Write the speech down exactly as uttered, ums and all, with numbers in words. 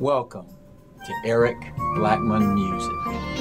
Welcome to Eric Blackmon Music.